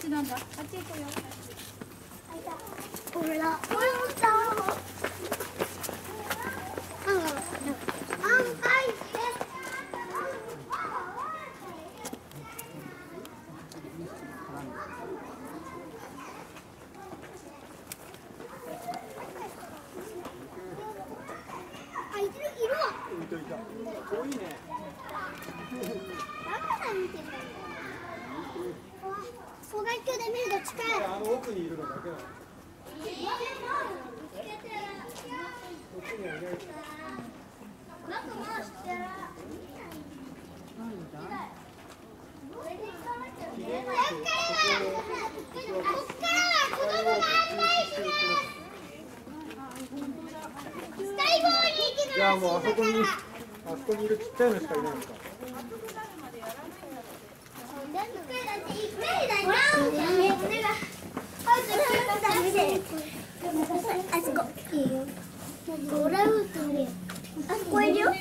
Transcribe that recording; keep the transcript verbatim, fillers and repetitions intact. ちなんだ。あっち行こうよ。ほら、ほら、ほら。じゃあもうあそこに、あそこにいるちっちゃいのしかいないのか。あそこいるよ。